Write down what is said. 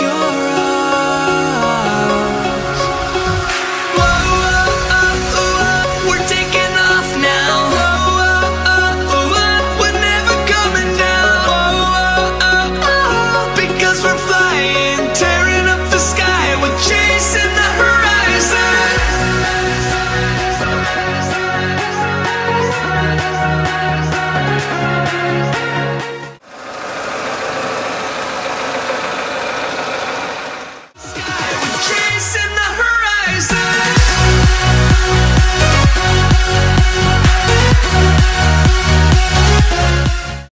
you.